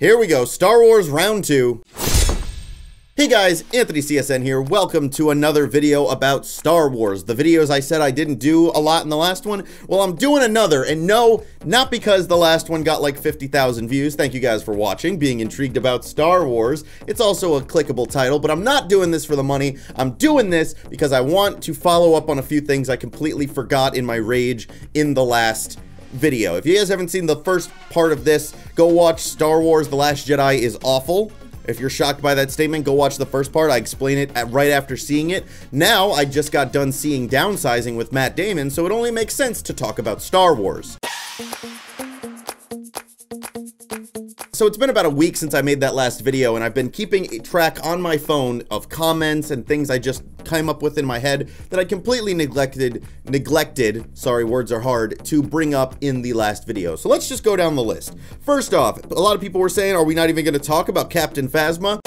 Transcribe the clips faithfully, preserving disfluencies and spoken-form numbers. Here we go, Star Wars Round two. Hey guys, Anthony C S N here. Welcome to another video about Star Wars. The videos I said I didn't do a lot in the last one, well, I'm doing another, and no, not because the last one got like fifty thousand views. Thank you guys for watching, being intrigued about Star Wars. It's also a clickable title, but I'm not doing this for the money. I'm doing this because I want to follow up on a few things I completely forgot in my rage in the last video. If you guys haven't seen the first part of this, go watch Star Wars The Last Jedi is awful. If you're shocked by that statement, go watch the first part. I explain it at, right after seeing it. Now, I just got done seeing Downsizing with Matt Damon, so it only makes sense to talk about Star Wars. So it's been about a week since I made that last video, and I've been keeping a track on my phone of comments and things I just came up with in my head that I completely neglected, neglected, sorry, words are hard, to bring up in the last video. So let's just go down the list. First off, a lot of people were saying, are we not even going to talk about Captain Phasma?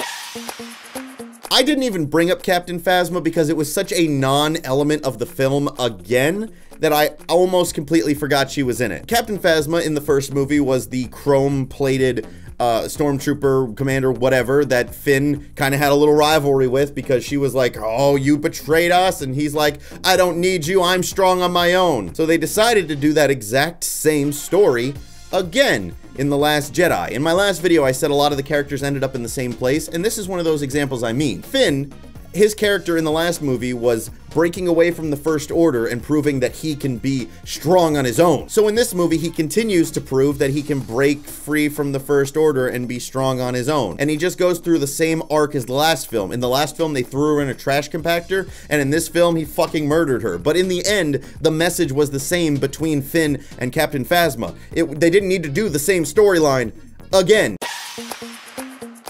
I didn't even bring up Captain Phasma because it was such a non-element of the film again that I almost completely forgot she was in it. Captain Phasma in the first movie was the chrome-plated Uh, stormtrooper, commander, whatever, that Finn kind of had a little rivalry with because she was like, oh, you betrayed us, and he's like, I don't need you, I'm strong on my own. So they decided to do that exact same story again in The Last Jedi. In my last video, I said a lot of the characters ended up in the same place, and this is one of those examples I mean. Finn, his character in the last movie was breaking away from the First Order and proving that he can be strong on his own. So in this movie, he continues to prove that he can break free from the First Order and be strong on his own. And he just goes through the same arc as the last film. In the last film, they threw her in a trash compactor, and in this film, he fucking murdered her. But in the end, the message was the same between Finn and Captain Phasma. It, they didn't need to do the same storyline again.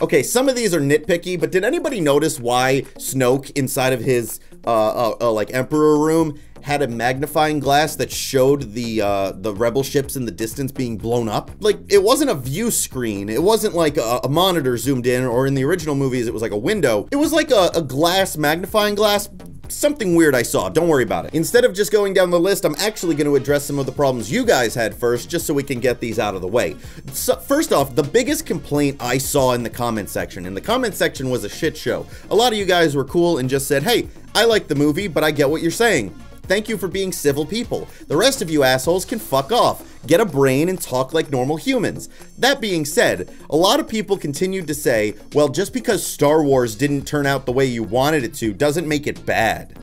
Okay, some of these are nitpicky, but did anybody notice why Snoke, inside of his, uh, uh, uh like, Emperor room, had a magnifying glass that showed the, uh, the rebel ships in the distance being blown up? Like, it wasn't a view screen. It wasn't like a, a monitor zoomed in, or in the original movies, it was like a window. It was like a, a glass, magnifying glass. Something weird I saw, don't worry about it. Instead of just going down the list, I'm actually going to address some of the problems you guys had first, just so we can get these out of the way. So, first off, the biggest complaint I saw in the comment section, and the comment section was a shit show. A lot of you guys were cool and just said, hey, I like the movie, but I get what you're saying. Thank you for being civil people. The rest of you assholes can fuck off, get a brain, and talk like normal humans. That being said, a lot of people continued to say, well, just because Star Wars didn't turn out the way you wanted it to doesn't make it bad.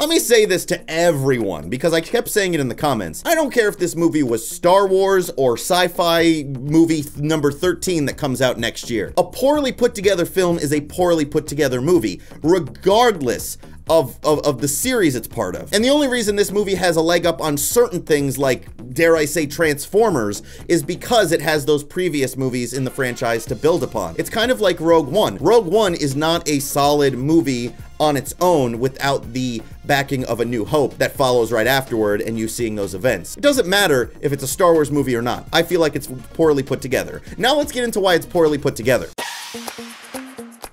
Let me say this to everyone, because I kept saying it in the comments. I don't care if this movie was Star Wars or sci-fi movie number thirteen that comes out next year. A poorly put together film is a poorly put together movie, regardless Of, of, of the series it's part of. And the only reason this movie has a leg up on certain things like, dare I say, Transformers, is because it has those previous movies in the franchise to build upon. It's kind of like Rogue One. Rogue One is not a solid movie on its own without the backing of A New Hope that follows right afterward and you seeing those events. It doesn't matter if it's a Star Wars movie or not. I feel like it's poorly put together. Now let's get into why it's poorly put together.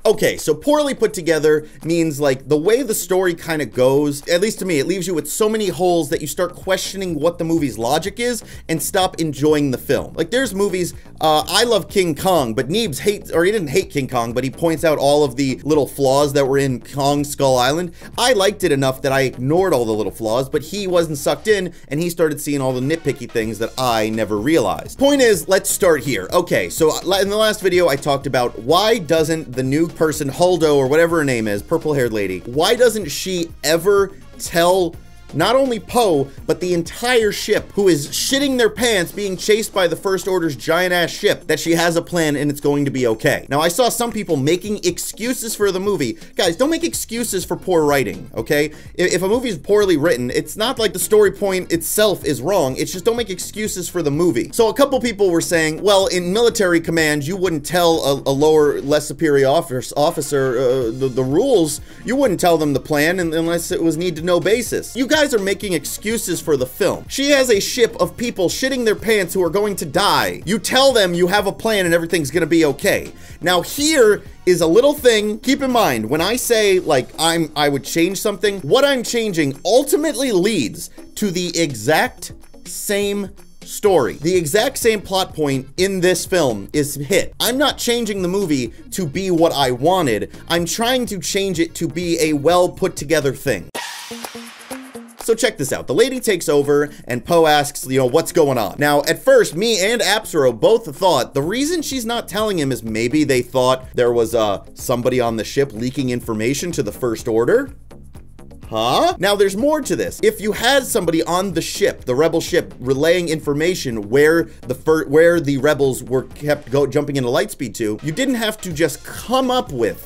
Okay, so poorly put together means like the way the story kind of goes, at least to me, it leaves you with so many holes that you start questioning what the movie's logic is and stop enjoying the film. Like there's movies, uh, I love King Kong, but Neebs hates, or he didn't hate King Kong, but he points out all of the little flaws that were in Kong Skull Island. I liked it enough that I ignored all the little flaws, but he wasn't sucked in and he started seeing all the nitpicky things that I never realized. Point is, let's start here. Okay, so in the last video I talked about why doesn't the new person, Holdo or whatever her name is, purple-haired lady, why doesn't she ever tell not only Poe, but the entire ship, who is shitting their pants being chased by the First Order's giant-ass ship, that she has a plan and it's going to be okay? Now, I saw some people making excuses for the movie. Guys, don't make excuses for poor writing, okay? If, if a movie is poorly written, it's not like the story point itself is wrong. It's just don't make excuses for the movie. So a couple people were saying, well, in military command, you wouldn't tell a, a lower, less superior officer, officer uh, the, the rules. You wouldn't tell them the plan unless it was need-to-know basis. You guys are making excuses for the film. She has a ship of people shitting their pants who are going to die. You tell them you have a plan and everything's gonna be okay. Now here is a little thing. Keep in mind, when I say like I'm I would change something, what I'm changing ultimately leads to the exact same story. The exact same plot point in this film is hit. I'm not changing the movie to be what I wanted. I'm trying to change it to be a well put together thing. So check this out. The lady takes over and Poe asks, you know, what's going on? Now, at first, me and Absaro both thought the reason she's not telling him is maybe they thought there was uh, somebody on the ship leaking information to the First Order. Huh? Now there's more to this. If you had somebody on the ship, the rebel ship, relaying information where the fir where the rebels were kept go jumping into lightspeed to, you didn't have to just come up with,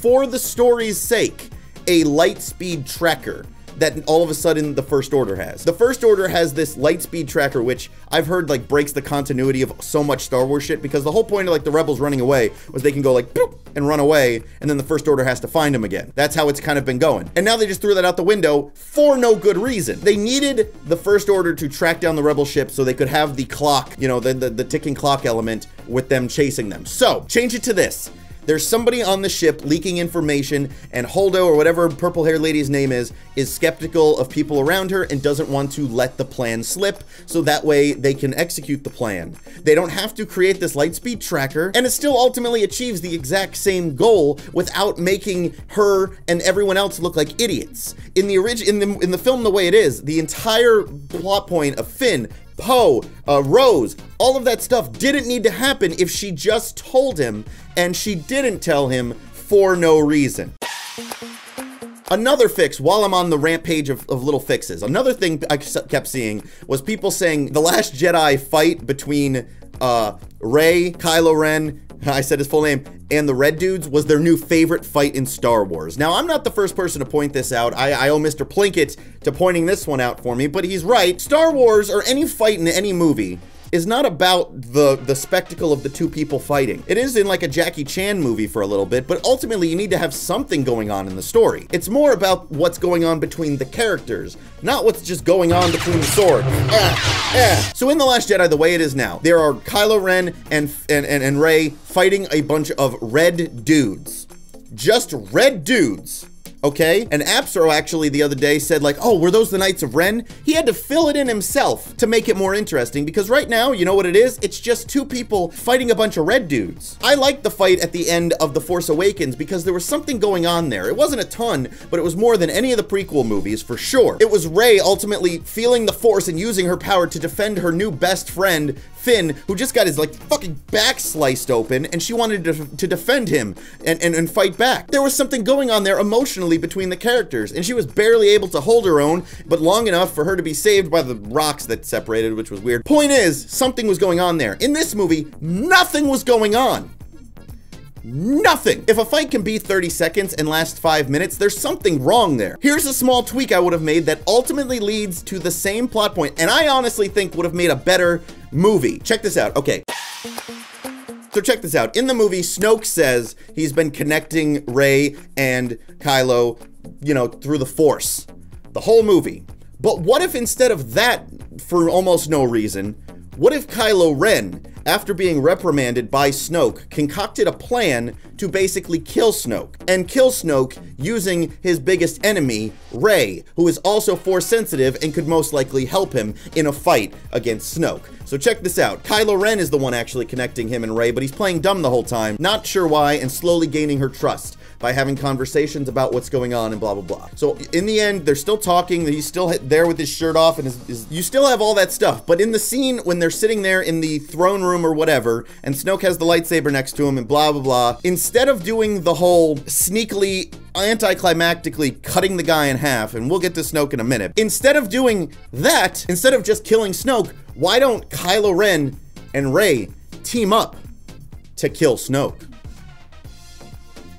for the story's sake, a lightspeed tracker that all of a sudden the First Order has. The First Order has this lightspeed tracker, which I've heard like breaks the continuity of so much Star Wars shit, because the whole point of like the rebels running away was they can go like boop and run away, and then the First Order has to find them again. That's how it's kind of been going. And now they just threw that out the window for no good reason. They needed the First Order to track down the rebel ship so they could have the clock, you know, the, the, the ticking clock element with them chasing them. So change it to this. There's somebody on the ship leaking information, and Holdo, or whatever purple haired lady's name is, is skeptical of people around her and doesn't want to let the plan slip, so that way they can execute the plan. They don't have to create this lightspeed tracker, and it still ultimately achieves the exact same goal without making her and everyone else look like idiots. In the orig- in the in the film the way it is, the entire plot point of Finn, Poe, uh, Rose, all of that stuff didn't need to happen if she just told him, and she didn't tell him for no reason. Another fix, while I'm on the rampage of, of little fixes, another thing I kept seeing was people saying the Last Jedi fight between uh, Rey, Kylo Ren, I said his full name, and the red dudes was their new favorite fight in Star Wars. Now, I'm not the first person to point this out. I, I owe Mister Plinkett to pointing this one out for me, but he's right. Star Wars, or any fight in any movie, is not about the, the spectacle of the two people fighting. It is in like a Jackie Chan movie for a little bit, but ultimately you need to have something going on in the story. It's more about what's going on between the characters, not what's just going on between the sword. Ah, ah. So in The Last Jedi, the way it is now, there are Kylo Ren and, and, and, and Rey fighting a bunch of red dudes. Just red dudes. Okay, and Absaro actually the other day said like, oh, were those the Knights of Ren? He had to fill it in himself to make it more interesting, because right now, you know what it is? It's just two people fighting a bunch of red dudes. I liked the fight at the end of The Force Awakens because there was something going on there. It wasn't a ton, but it was more than any of the prequel movies for sure. It was Rey ultimately feeling the Force and using her power to defend her new best friend, Finn, who just got his like fucking back sliced open, and she wanted to, to defend him and, and, and fight back. There was something going on there emotionally between the characters, and she was barely able to hold her own, but long enough for her to be saved by the rocks that separated, which was weird. Point is, something was going on there. In this movie, nothing was going on. Nothing. If a fight can be thirty seconds and last five minutes, there's something wrong there. Here's a small tweak I would have made that ultimately leads to the same plot point, and I honestly think would have made a better movie. Check this out. Okay. So check this out. In the movie, Snoke says he's been connecting Rey and Kylo, you know, through the Force, the whole movie. But what if instead of that, for almost no reason, what if Kylo Ren, after being reprimanded by Snoke, concocted a plan to basically kill Snoke, and kill Snoke using his biggest enemy, Rey, who is also Force sensitive and could most likely help him in a fight against Snoke? So check this out. Kylo Ren is the one actually connecting him and Rey, but he's playing dumb the whole time, not sure why, and slowly gaining her trust by having conversations about what's going on and blah, blah, blah. So in the end, they're still talking, he's still there with his shirt off, and his, his, you still have all that stuff. But in the scene when they're sitting there in the throne room or whatever, and Snoke has the lightsaber next to him and blah, blah, blah, instead of doing the whole sneakily, anticlimactically cutting the guy in half, and we'll get to Snoke in a minute. Instead of doing that, instead of just killing Snoke, why don't Kylo Ren and Rey team up to kill Snoke?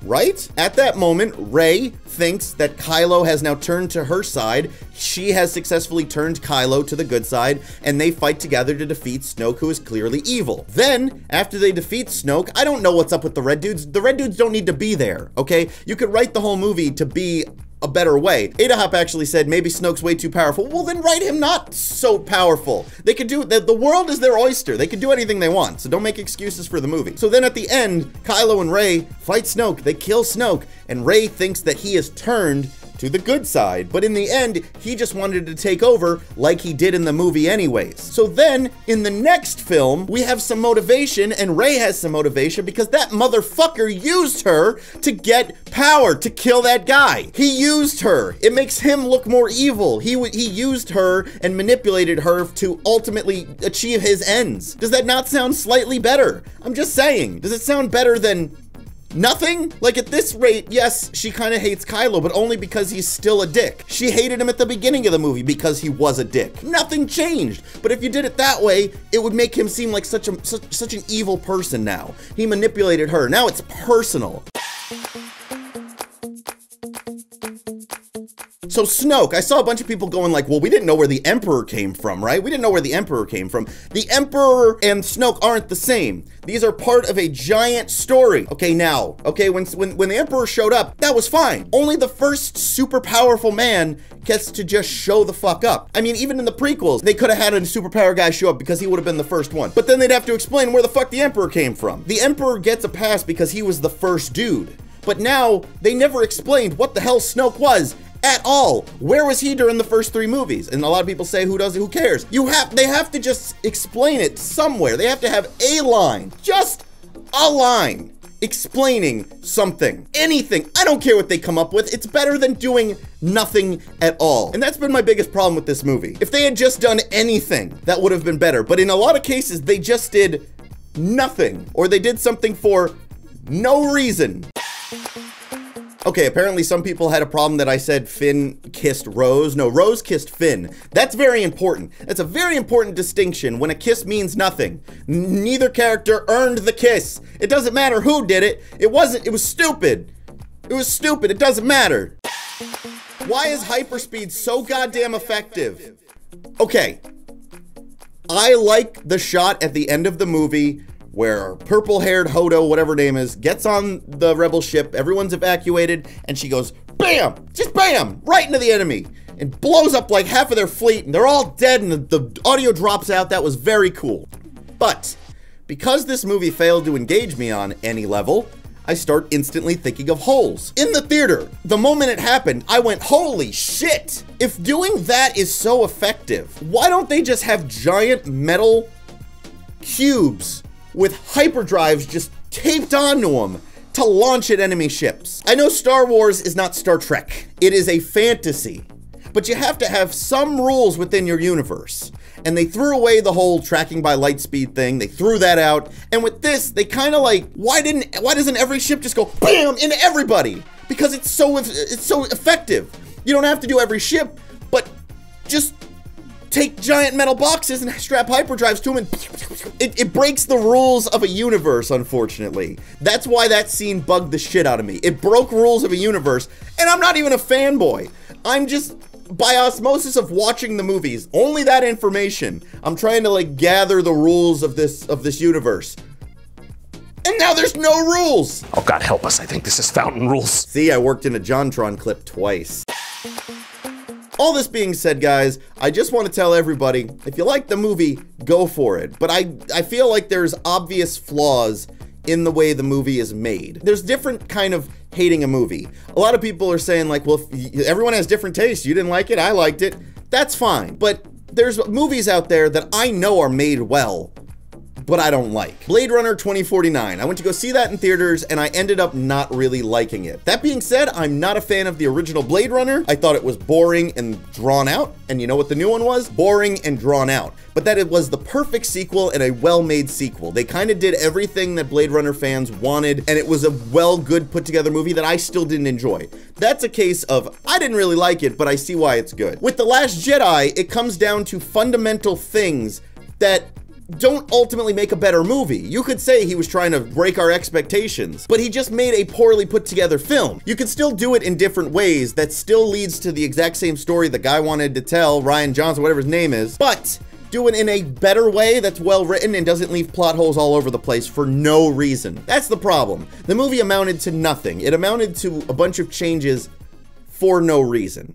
Right? At that moment, Rey thinks that Kylo has now turned to her side. She has successfully turned Kylo to the good side, and they fight together to defeat Snoke, who is clearly evil. Then, after they defeat Snoke, I don't know what's up with the red dudes. The red dudes don't need to be there, okay? You could write the whole movie to be a better way. Ada Hop actually said maybe Snoke's way too powerful. Well, then write him not so powerful. They could do the, the world is their oyster. They could do anything they want. So don't make excuses for the movie. So then at the end, Kylo and Rey fight Snoke. They kill Snoke, and Rey thinks that he has turned to the good side, but in the end, he just wanted to take over like he did in the movie anyways. So then, in the next film, we have some motivation, and Rey has some motivation because that motherfucker used her to get power, to kill that guy. He used her. It makes him look more evil. He, w he used her and manipulated her to ultimately achieve his ends. Does that not sound slightly better? I'm just saying. Does it sound better than nothing? Like, at this rate, yes, she kind of hates Kylo, but only because he's still a dick. She hated him at the beginning of the movie because he was a dick. Nothing changed. But if you did it that way, it would make him seem like such a such, such an evil person now. He manipulated her. Now it's personal. So Snoke, I saw a bunch of people going like, well, we didn't know where the Emperor came from, right? We didn't know where the Emperor came from. The Emperor and Snoke aren't the same. These are part of a giant story. Okay, now, okay, when, when, when the Emperor showed up, that was fine. Only the first super powerful man gets to just show the fuck up. I mean, even in the prequels, they could have had a superpower guy show up because he would have been the first one. But then they'd have to explain where the fuck the Emperor came from. The Emperor gets a pass because he was the first dude. But now, they never explained what the hell Snoke was at all. Where was he during the first three movies? And a lot of people say, who does it? Who cares? You have, they have to just explain it somewhere. They have to have a line, just a line explaining something, anything. I don't care what they come up with. It's better than doing nothing at all. And that's been my biggest problem with this movie. If they had just done anything, that would have been better. But in a lot of cases, they just did nothing, or they did something for no reason. Okay, apparently some people had a problem that I said Finn kissed Rose. No, Rose kissed Finn. That's very important. That's a very important distinction when a kiss means nothing. N- neither character earned the kiss. It doesn't matter who did it. It wasn't, it was stupid. It was stupid, it doesn't matter. Why is hyperspeed so goddamn effective? Okay, I like the shot at the end of the movie where purple-haired Holdo, whatever her name is, gets on the rebel ship, everyone's evacuated, and she goes, bam! Just bam! Right into the enemy! And blows up like half of their fleet, and they're all dead, and the, the audio drops out. That was very cool. But, because this movie failed to engage me on any level, I start instantly thinking of holes. In the theater, the moment it happened, I went, holy shit! If doing that is so effective, why don't they just have giant metal cubes with hyperdrives just taped onto them to launch at enemy ships? I know Star Wars is not Star Trek. It is a fantasy, but you have to have some rules within your universe. And they threw away the whole tracking by light speed thing. They threw that out. And with this, they kind of like, why didn't, why doesn't every ship just go BAM into everybody? Because it's so, it's so effective. You don't have to do every ship, but just take giant metal boxes and strap hyperdrives to them, and it, it breaks the rules of a universe, unfortunately. That's why that scene bugged the shit out of me. It broke rules of a universe, and I'm not even a fanboy. I'm just, by osmosis of watching the movies, only that information, I'm trying to like gather the rules of this, of this universe. And now there's no rules! Oh God help us, I think this is fountain rules. See, I worked in a Jontron clip twice. All this being said, guys, I just want to tell everybody, if you like the movie, go for it. But I, I feel like there's obvious flaws in the way the movie is made. There's different kind of hating a movie. A lot of people are saying like, well, if everyone has different tastes. You didn't like it, I liked it. That's fine. But there's movies out there that I know are made well, but I don't like. Blade Runner twenty forty-nine. I went to go see that in theaters and I ended up not really liking it. That being said, I'm not a fan of the original Blade Runner. I thought it was boring and drawn out. And you know what the new one was? Boring and drawn out. But that it was the perfect sequel and a well-made sequel. They kind of did everything that Blade Runner fans wanted, and it was a well-good put-together movie that I still didn't enjoy. That's a case of, I didn't really like it, but I see why it's good. With The Last Jedi, it comes down to fundamental things that don't ultimately make a better movie. You could say he was trying to break our expectations, but he just made a poorly put together film. You could still do it in different ways that still leads to the exact same story the guy wanted to tell, Ryan Johnson, whatever his name is, but do it in a better way that's well written and doesn't leave plot holes all over the place for no reason. That's the problem. The movie amounted to nothing. It amounted to a bunch of changes for no reason.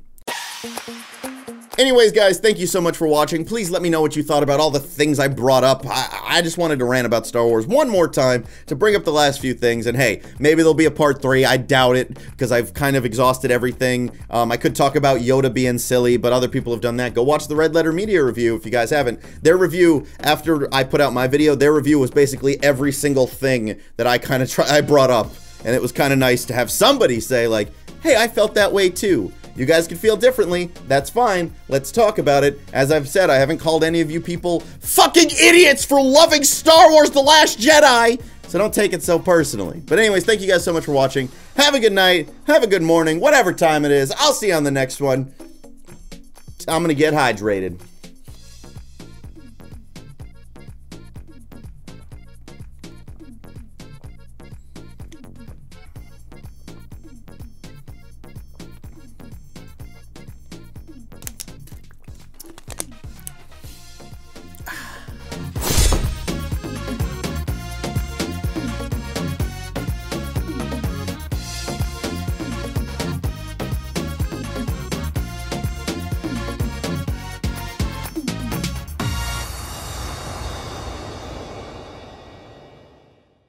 Anyways, guys, thank you so much for watching. Please let me know what you thought about all the things I brought up. I, I just wanted to rant about Star Wars one more time to bring up the last few things. And hey, maybe there'll be a part three. I doubt it because I've kind of exhausted everything. Um, I could talk about Yoda being silly, but other people have done that. Go watch the Red Letter Media review if you guys haven't. Their review, after I put out my video, their review was basically every single thing that I kind of try I brought up. And it was kind of nice to have somebody say like, hey, I felt that way too. You guys can feel differently, that's fine, let's talk about it. As I've said, I haven't called any of you people fucking idiots for loving Star Wars The Last Jedi, so don't take it so personally. But anyways, thank you guys so much for watching. Have a good night, have a good morning, whatever time it is. I'll see you on the next one. I'm gonna get hydrated.